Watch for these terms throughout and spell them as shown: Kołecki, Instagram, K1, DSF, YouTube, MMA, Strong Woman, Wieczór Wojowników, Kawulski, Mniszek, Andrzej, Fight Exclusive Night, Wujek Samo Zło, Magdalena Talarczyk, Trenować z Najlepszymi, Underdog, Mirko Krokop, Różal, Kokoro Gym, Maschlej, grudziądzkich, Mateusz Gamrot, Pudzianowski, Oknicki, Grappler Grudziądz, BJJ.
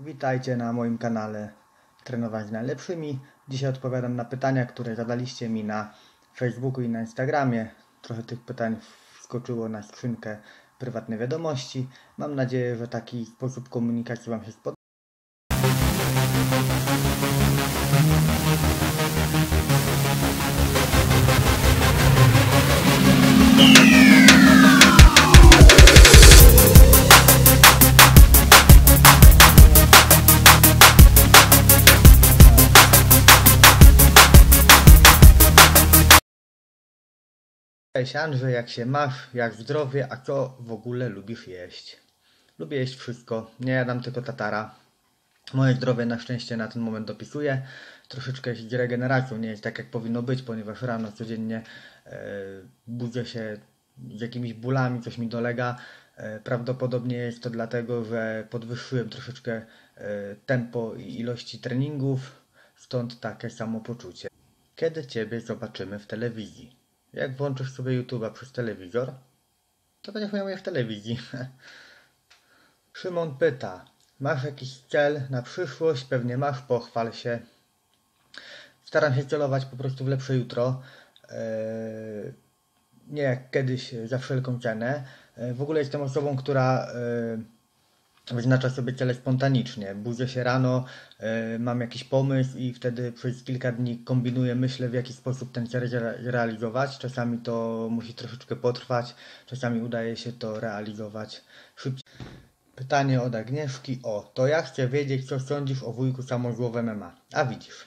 Witajcie na moim kanale Trenować z Najlepszymi. Dzisiaj odpowiadam na pytania, które zadaliście mi na Facebooku i na Instagramie. Trochę tych pytań wskoczyło na skrzynkę prywatnej wiadomości. Mam nadzieję, że taki sposób komunikacji Wam się spodoba. Cześć Andrzej, jak się masz, jak zdrowie, a co w ogóle lubisz jeść? Lubię jeść wszystko, nie jadam tylko tatara. Moje zdrowie na szczęście na ten moment dopisuje. Troszeczkę jest regeneracją, nie jest tak jak powinno być, ponieważ rano codziennie budzę się z jakimiś bólami, coś mi dolega. Prawdopodobnie jest to dlatego, że podwyższyłem troszeczkę tempo i ilości treningów, stąd takie samopoczucie. Kiedy Ciebie zobaczymy w telewizji? Jak włączysz sobie YouTube'a przez telewizor, to będziesz miał je w telewizji. Szymon pyta, masz jakiś cel na przyszłość? Pewnie masz, pochwal się. Staram się celować po prostu w lepsze jutro. Nie jak kiedyś za wszelką cenę. W ogóle jestem osobą, która wyznacza sobie cele spontanicznie. Budzę się rano, mam jakiś pomysł i wtedy przez kilka dni kombinuję, myślę w jaki sposób ten cel realizować. Czasami to musi troszeczkę potrwać, czasami udaje się to realizować szybciej. Pytanie od Agnieszki. To ja chcę wiedzieć, co sądzisz o Wujku Samo Zło w MMA. A widzisz.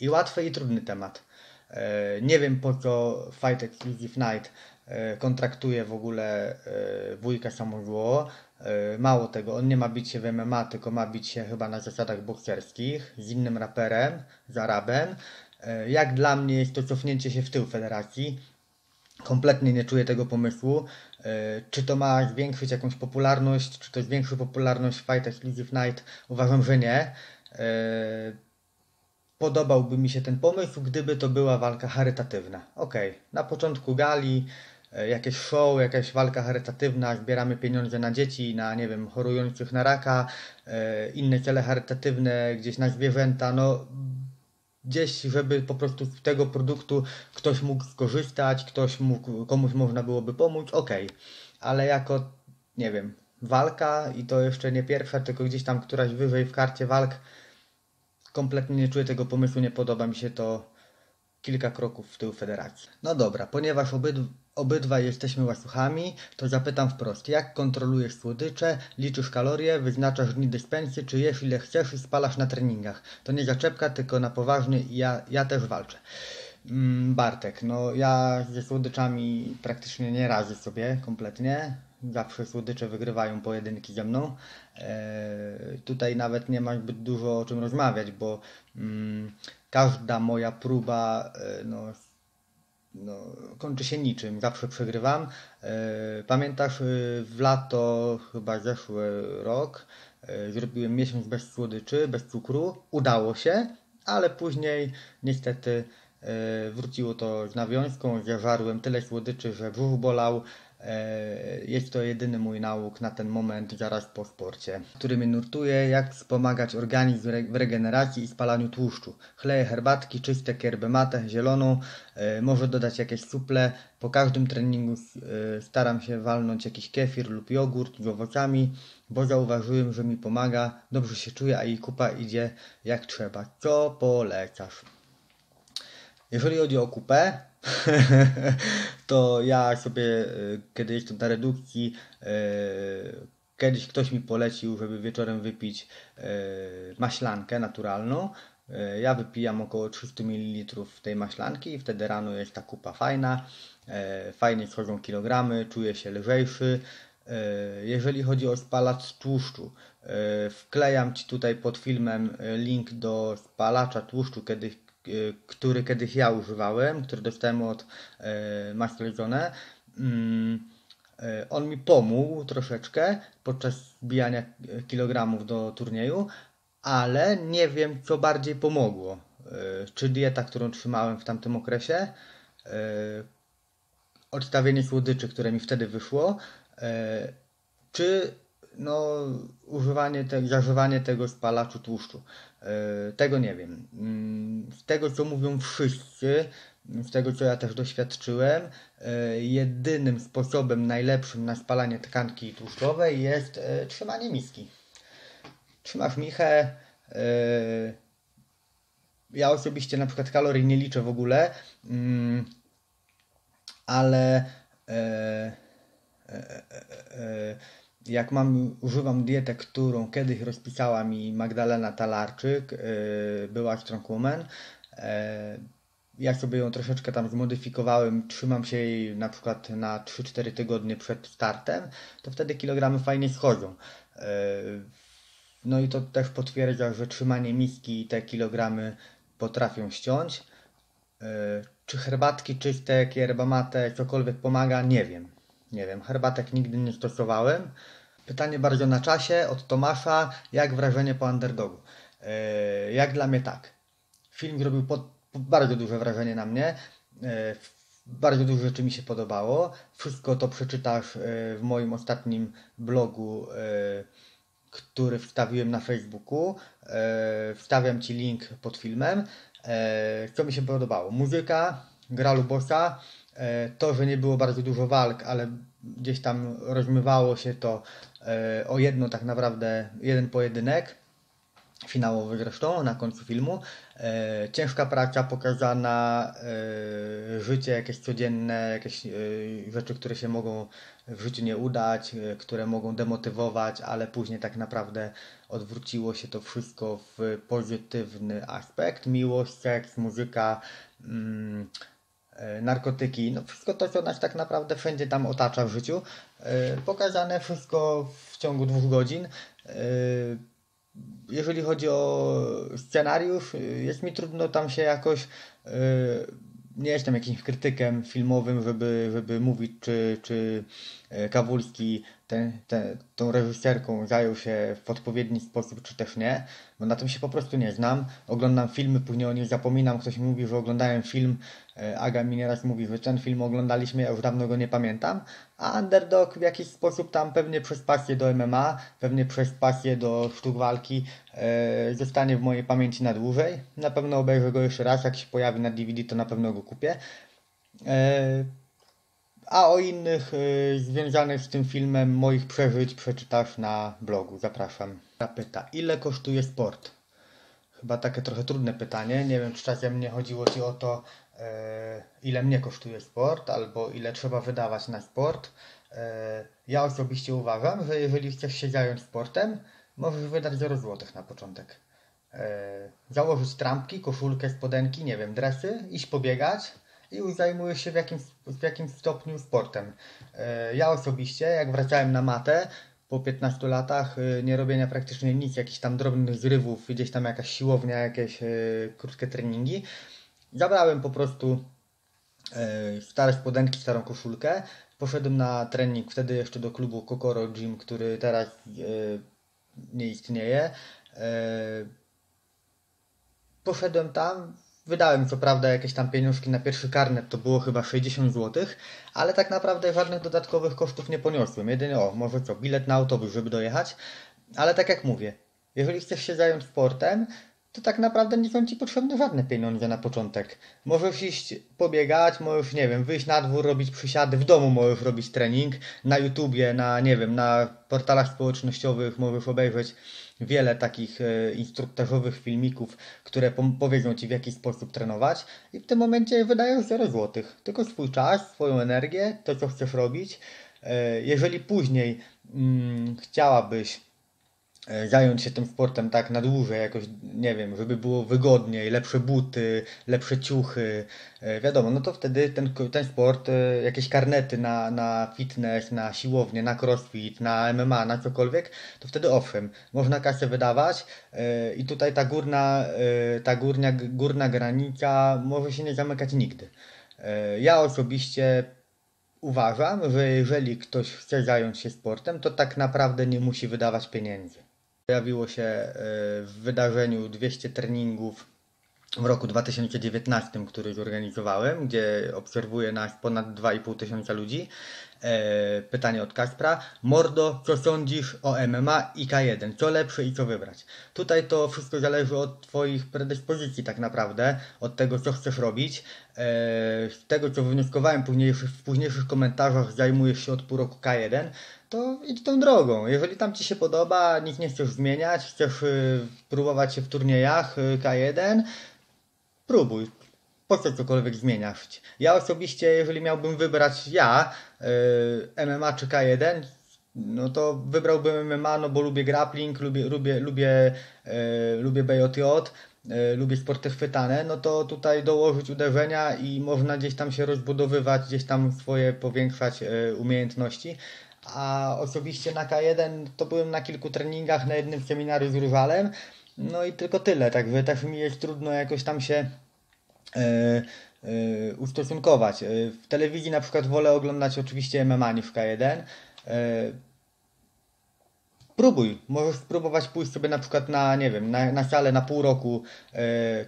I łatwy i trudny temat. Nie wiem po co Fight Exclusive Night kontraktuje w ogóle Wujka Samo Zło. Mało tego, on nie ma bić się w MMA, tylko ma bić się chyba na zasadach bokserskich z innym raperem, z Arabem. Jak dla mnie jest to cofnięcie się w tył federacji. Kompletnie nie czuję tego pomysłu. Czy to ma zwiększyć jakąś popularność, czy to zwiększy popularność Fight Exclusive Night? Uważam, że nie. Podobałby mi się ten pomysł, gdyby to była walka charytatywna. Okej, na początku gali jakieś show, jakaś walka charytatywna, zbieramy pieniądze na dzieci, na nie wiem, chorujących na raka, inne cele charytatywne, gdzieś na zwierzęta, no gdzieś, żeby po prostu z tego produktu ktoś mógł skorzystać, komuś można byłoby pomóc, okej. Ale jako, nie wiem, walka i to jeszcze nie pierwsza, tylko gdzieś tam któraś wyżej w karcie walk, kompletnie nie czuję tego pomysłu, nie podoba mi się to. Kilka kroków w tył federacji. No dobra, ponieważ obydwa jesteśmy łasuchami, to zapytam wprost. Jak kontrolujesz słodycze, liczysz kalorie, wyznaczasz dni dyspensy, czy jesz ile chcesz i spalasz na treningach? To nie zaczepka, tylko na poważny i ja też walczę. Bartek, no ja ze słodyczami praktycznie nie radzę sobie kompletnie. Zawsze słodycze wygrywają pojedynki ze mną. Tutaj nawet nie ma zbyt dużo o czym rozmawiać, bo każda moja próba kończy się niczym. Zawsze przegrywam. Pamiętasz, w lato, chyba zeszły rok, zrobiłem miesiąc bez słodyczy, bez cukru. Udało się, ale później niestety wróciło to z nawiązką. Zażarłem tyle słodyczy, że brzuch bolał. Jest to jedyny mój nauk na ten moment, zaraz po sporcie, który mnie nurtuje, jak wspomagać organizm w regeneracji i spalaniu tłuszczu. Chleję herbatki, czyste kierbę matę, zieloną, może dodać jakieś suple. Po każdym treningu staram się walnąć jakiś kefir lub jogurt z owocami, bo zauważyłem, że mi pomaga, dobrze się czuję, a i kupa idzie jak trzeba. Co polecasz? Jeżeli chodzi o kupę, to ja sobie, kiedy jestem na redukcji, kiedyś ktoś mi polecił, żeby wieczorem wypić maślankę naturalną. Ja wypijam około 300 ml tej maślanki i wtedy rano jest ta kupa fajna. Fajnie schodzą kilogramy, czuję się lżejszy. Jeżeli chodzi o spalacz tłuszczu, wklejam Ci tutaj pod filmem link do spalacza tłuszczu, który kiedyś ja używałem, który dostałem od Maschlej. On mi pomógł troszeczkę podczas zbijania kilogramów do turnieju, ale nie wiem co bardziej pomogło. Czy dieta, którą trzymałem w tamtym okresie, odstawienie słodyczy, które mi wtedy wyszło, czy no, używanie, zażywanie tego spalaczu tłuszczu. Tego nie wiem. Z tego, co mówią wszyscy, z tego, co ja też doświadczyłem, jedynym sposobem najlepszym na spalanie tkanki tłuszczowej jest trzymanie miski. Trzymasz michę. Ja osobiście na przykład kalorii nie liczę w ogóle, ale jak używam dietę, którą kiedyś rozpisała mi Magdalena Talarczyk, była Strong Woman, ja sobie ją troszeczkę tam zmodyfikowałem, trzymam się jej na przykład na 3-4 tygodnie przed startem, to wtedy kilogramy fajnie schodzą. No i to też potwierdza, że trzymanie miski te kilogramy potrafią ściąć. Czy herbatki czyste, yerba mate, cokolwiek pomaga? Nie wiem. Nie wiem, herbatek nigdy nie stosowałem. Pytanie bardzo na czasie od Tomasza. Jak wrażenie po Underdogu? Jak dla mnie tak. Film zrobił bardzo duże wrażenie na mnie. Bardzo dużo rzeczy mi się podobało. Wszystko to przeczytasz w moim ostatnim blogu, który wstawiłem na Facebooku. Wstawiam Ci link pod filmem. Co mi się podobało? Muzyka, gra Lubosa, to, że nie było bardzo dużo walk, ale gdzieś tam rozmywało się to o jedno tak naprawdę, jeden pojedynek, finałowy zresztą, na końcu filmu. Ciężka praca pokazana, życie jakieś codzienne, jakieś rzeczy, które się mogą w życiu nie udać, które mogą demotywować, ale później tak naprawdę odwróciło się to wszystko w pozytywny aspekt. Miłość, seks, muzyka, narkotyki, no wszystko to, co nas tak naprawdę wszędzie tam otacza w życiu. Pokazane wszystko w ciągu 2 godzin. Jeżeli chodzi o scenariusz, jest mi trudno tam się jakoś, nie jestem jakimś krytykiem filmowym, żeby mówić, czy Kawulski tą reżyserką zajął się w odpowiedni sposób, czy też nie, bo na tym się po prostu nie znam. Oglądam filmy, później o nich zapominam, ktoś mi mówi, że oglądałem film, Aga mi nieraz mówi, że ten film oglądaliśmy, ja już dawno go nie pamiętam, a Underdog w jakiś sposób tam pewnie przez pasję do MMA, pewnie przez pasję do sztuk walki zostanie w mojej pamięci na dłużej. Na pewno obejrzę go jeszcze raz, jak się pojawi na DVD, to na pewno go kupię. A o innych związanych z tym filmem moich przeżyć przeczytasz na blogu. Zapraszam. Zapyta, ile kosztuje sport? Chyba takie trochę trudne pytanie. Nie wiem, czy czasem nie chodziło Ci o to, ile mnie kosztuje sport, albo ile trzeba wydawać na sport. Ja osobiście uważam, że jeżeli chcesz się zająć sportem, możesz wydać 0 zł na początek. Założyć trampki, koszulkę, spodenki, nie wiem, dresy, iść pobiegać. I już zajmujesz się w jakimś stopniu sportem. Ja osobiście, jak wracałem na matę po 15 latach nie robienia praktycznie nic, jakichś tam drobnych zrywów, gdzieś tam jakaś siłownia, jakieś krótkie treningi, zabrałem po prostu stare spodenki, starą koszulkę, poszedłem na trening wtedy jeszcze do klubu Kokoro Gym, który teraz nie istnieje. Poszedłem tam, wydałem co prawda jakieś tam pieniążki na pierwszy karnet, to było chyba 60 zł, ale tak naprawdę żadnych dodatkowych kosztów nie poniosłem. Jedynie, może co, bilet na autobus, żeby dojechać. Ale tak jak mówię, jeżeli chcesz się zająć sportem, to tak naprawdę nie są Ci potrzebne żadne pieniądze na początek. Możesz iść pobiegać, możesz, nie wiem, wyjść na dwór, robić przysiady, w domu możesz robić trening, na YouTubie, na, nie wiem, na portalach społecznościowych możesz obejrzeć wiele takich instruktażowych filmików, które powiedzą Ci, w jaki sposób trenować, i w tym momencie wydajesz 0 zł. Tylko swój czas, swoją energię, to co chcesz robić. Jeżeli później chciałabyś zająć się tym sportem tak na dłużej, jakoś, nie wiem, żeby było wygodniej, lepsze buty, lepsze ciuchy, wiadomo, no to wtedy ten sport, jakieś karnety na fitness, na siłownię, na crossfit, na MMA, na cokolwiek, to wtedy owszem, można kasę wydawać i tutaj ta górna granica może się nie zamykać nigdy. Ja osobiście uważam, że jeżeli ktoś chce zająć się sportem, to tak naprawdę nie musi wydawać pieniędzy. Pojawiło się w wydarzeniu 200 treningów w roku 2019, który zorganizowałem, gdzie obserwuje nas ponad 2,5 tysiąca ludzi. Pytanie od Kaspra. Mordo, co sądzisz o MMA i K1? Co lepsze i co wybrać? Tutaj to wszystko zależy od twoich predyspozycji tak naprawdę, od tego co chcesz robić. Z tego co wywnioskowałem w późniejszych komentarzach, zajmujesz się od pół roku K1, to idź tą drogą. Jeżeli tam ci się podoba, nic nie chcesz zmieniać, chcesz próbować się w turniejach K1, próbuj. Po co cokolwiek zmieniać? Ja osobiście, jeżeli miałbym wybrać MMA czy K1, no to wybrałbym MMA, no bo lubię grappling, lubię BJJ, lubię sporty chwytane, no to tutaj dołożyć uderzenia i można gdzieś tam się rozbudowywać, gdzieś tam swoje powiększać umiejętności. A osobiście na K1 to byłem na kilku treningach, na jednym seminarium z Różalem, no i tylko tyle, także też mi jest trudno jakoś tam się ustosunkować. W telewizji na przykład wolę oglądać oczywiście MMA niż K1. Próbuj, możesz spróbować pójść sobie na przykład na, nie wiem, na salę na pół roku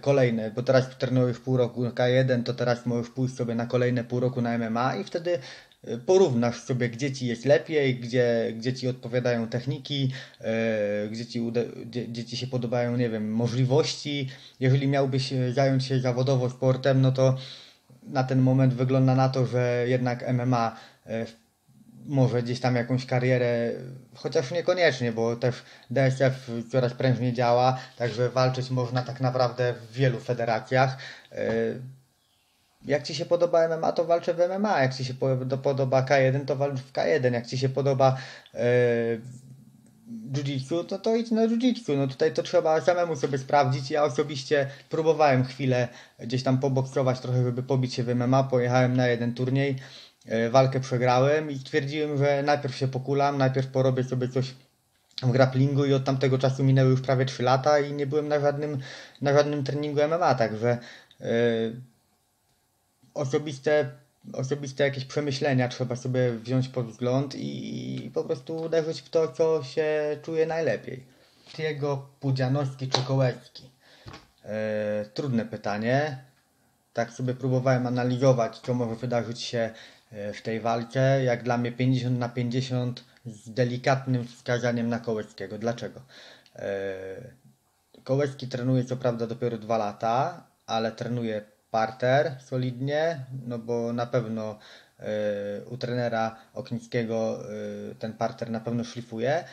kolejne, bo teraz trenujesz pół roku K1, to teraz możesz pójść sobie na kolejne pół roku na MMA i wtedy porównasz sobie, gdzie ci jest lepiej, gdzie ci odpowiadają techniki, gdzie ci się podobają, nie wiem, możliwości. Jeżeli miałbyś zająć się zawodowo sportem, no to na ten moment wygląda na to, że jednak MMA może gdzieś tam jakąś karierę, chociaż niekoniecznie, bo też DSF coraz prężniej działa, także walczyć można tak naprawdę w wielu federacjach. Jak ci się podoba MMA, to walczę w MMA, jak ci się podoba K1, to walcz w K1, jak ci się podoba jiu-jitsu, to idź na jiu-jitsu. No tutaj to trzeba samemu sobie sprawdzić. Ja osobiście próbowałem chwilę gdzieś tam poboksować trochę, żeby pobić się w MMA, pojechałem na jeden turniej, walkę przegrałem i stwierdziłem, że najpierw się pokulam, najpierw porobię sobie coś w grapplingu i od tamtego czasu minęły już prawie 3 lata i nie byłem na żadnym treningu MMA, także osobiste jakieś przemyślenia trzeba sobie wziąć pod wzgląd i po prostu uderzyć w to, co się czuje najlepiej. Jego Pudzianowski czy Kołecki? Trudne pytanie. Tak sobie próbowałem analizować, co może wydarzyć się w tej walce. Jak dla mnie 50/50 z delikatnym wskazaniem na Kołeckiego. Dlaczego? Kołecki trenuje co prawda dopiero 2 lata, ale trenuje parter solidnie, no bo na pewno u trenera Oknickiego ten parter na pewno szlifuje.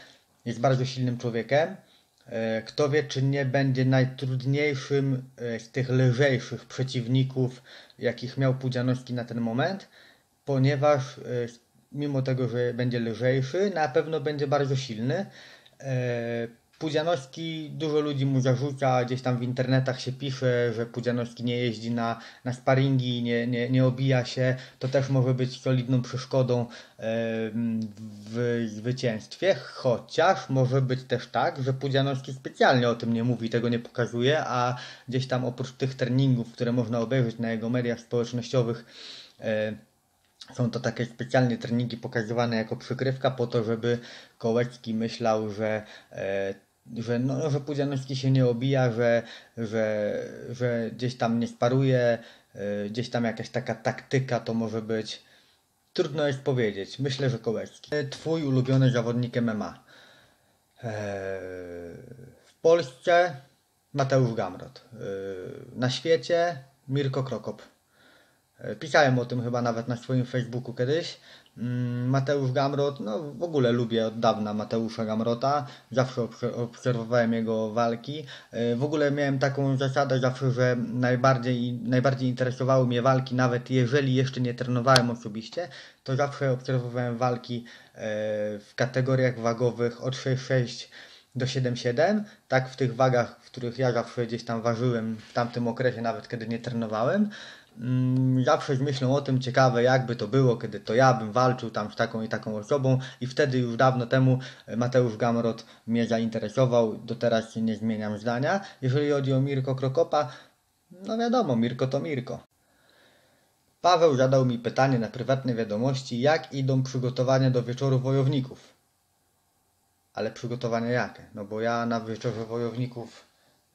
Jest bardzo silnym człowiekiem. Kto wie, czy nie będzie najtrudniejszym z tych lżejszych przeciwników, jakich miał Pudzianowski na ten moment, ponieważ mimo tego, że będzie lżejszy, na pewno będzie bardzo silny. Pudzianowski, dużo ludzi mu zarzuca, gdzieś tam w internetach się pisze, że Pudzianowski nie jeździ na sparingi, nie obija się. To też może być solidną przeszkodą w zwycięstwie, chociaż może być też tak, że Pudzianowski specjalnie o tym nie mówi, tego nie pokazuje, a gdzieś tam oprócz tych treningów, które można obejrzeć na jego mediach społecznościowych, są to takie specjalnie treningi pokazywane jako przykrywka po to, żeby Kołecki myślał, że Pudzianowski się nie obija, że gdzieś tam nie sparuje, gdzieś tam jakaś taka taktyka to może być. Trudno jest powiedzieć. Myślę, że Kołecki. Twój ulubiony zawodnik MMA? W Polsce Mateusz Gamrot. Na świecie Mirko Krokop. Pisałem o tym chyba nawet na swoim Facebooku kiedyś. Mateusz Gamrot, no w ogóle lubię od dawna Mateusza Gamrota, zawsze obserwowałem jego walki. W ogóle miałem taką zasadę zawsze, że najbardziej interesowały mnie walki, nawet jeżeli jeszcze nie trenowałem osobiście, to zawsze obserwowałem walki w kategoriach wagowych od 6,6 do 7,7, tak w tych wagach, w których ja zawsze gdzieś tam ważyłem w tamtym okresie, nawet kiedy nie trenowałem. Zawsze z myślą o tym, ciekawe jakby to było, kiedy to ja bym walczył tam z taką i taką osobą, i wtedy już dawno temu Mateusz Gamrot mnie zainteresował, do teraz nie zmieniam zdania. Jeżeli chodzi o Mirko Krokopa, no wiadomo, Mirko to Mirko. Paweł zadał mi pytanie na prywatne wiadomości, jak idą przygotowania do Wieczoru Wojowników. Ale przygotowania jakie? No bo ja na Wieczorze Wojowników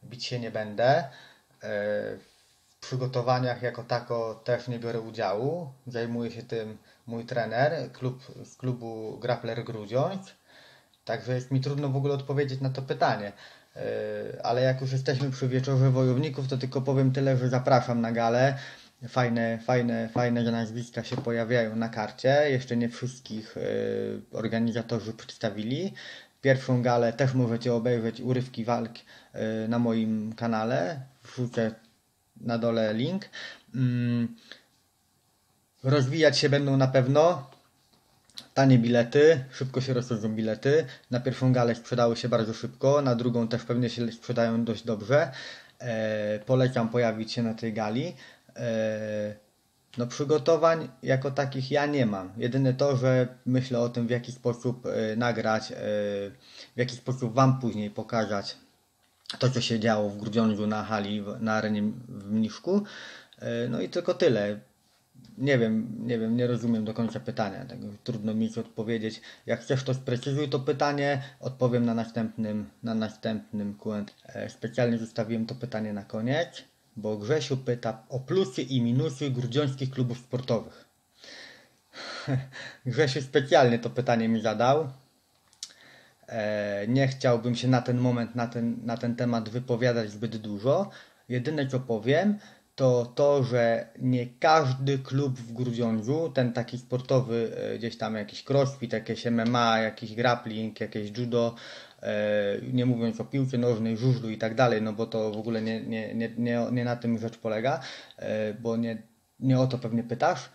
bić się nie będę. W przygotowaniach jako tako też nie biorę udziału. Zajmuję się tym mój trener z klubu Grappler Grudziądz. Także jest mi trudno w ogóle odpowiedzieć na to pytanie. Ale jak już jesteśmy przy Wieczorze Wojowników, to tylko powiem tyle, że zapraszam na galę. Fajne nazwiska się pojawiają na karcie. Jeszcze nie wszystkich organizatorzy przedstawili. Pierwszą galę też możecie obejrzeć urywki walk na moim kanale. Wrzucę na dole link. Rozwijać się będą na pewno. Tanie bilety, szybko się rozchodzą bilety. Na pierwszą galę sprzedały się bardzo szybko, na drugą też pewnie się sprzedają dość dobrze. Polecam pojawić się na tej gali. No przygotowań jako takich ja nie mam. Jedyne to, że myślę o tym, w jaki sposób nagrać, w jaki sposób Wam później pokazać to, co się działo w Grudziądzu na hali, na arenie w Mniszku. No i tylko tyle. Nie wiem, nie rozumiem do końca pytania, tak trudno mi się odpowiedzieć. Jak chcesz, to sprecyzuj to pytanie, odpowiem na następnym Q&A. Specjalnie zostawiłem to pytanie na koniec, bo Grzesiu pyta o plusy i minusy grudziądzkich klubów sportowych. Grzesiu specjalnie to pytanie mi zadał. Nie chciałbym się na ten moment, na ten temat wypowiadać zbyt dużo. Jedyne co powiem, to, że nie każdy klub w Grudziądzu, ten taki sportowy, gdzieś tam jakiś crossfit, jakieś MMA, jakiś grappling, jakieś judo, nie mówiąc o piłce nożnej, żużlu i tak dalej, no bo to w ogóle nie na tym rzecz polega, bo nie o to pewnie pytasz.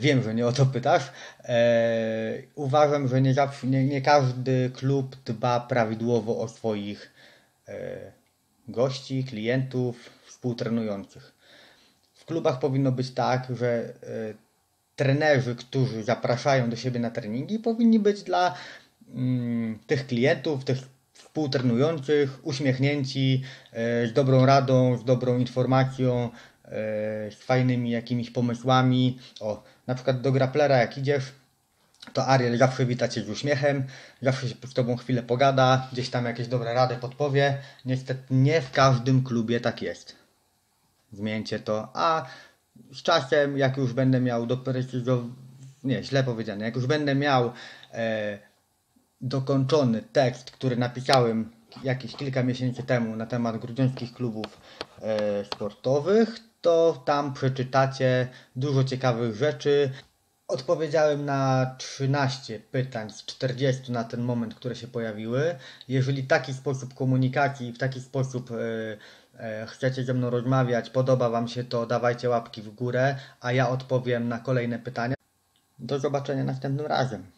Wiem, że nie o to pytasz. Uważam, że nie każdy klub dba prawidłowo o swoich gości, klientów, współtrenujących. W klubach powinno być tak, że trenerzy, którzy zapraszają do siebie na treningi, powinni być dla tych klientów, tych współtrenujących uśmiechnięci, z dobrą radą, z dobrą informacją, z fajnymi jakimiś pomysłami. O, na przykład do grapplera jak idziesz, to Ariel zawsze wita Cię z uśmiechem, zawsze się z Tobą chwilę pogada, gdzieś tam jakieś dobre rady podpowie. Niestety nie w każdym klubie tak jest. Zmieńcie to, a z czasem, jak już będę miał dokończony tekst, który napisałem jakieś kilka miesięcy temu na temat grudziądzkich klubów sportowych, to tam przeczytacie dużo ciekawych rzeczy. Odpowiedziałem na 13 pytań z 40 na ten moment, które się pojawiły. Jeżeli taki sposób komunikacji, w taki sposób chcecie ze mną rozmawiać, podoba Wam się to, dawajcie łapki w górę, a ja odpowiem na kolejne pytania. Do zobaczenia następnym razem.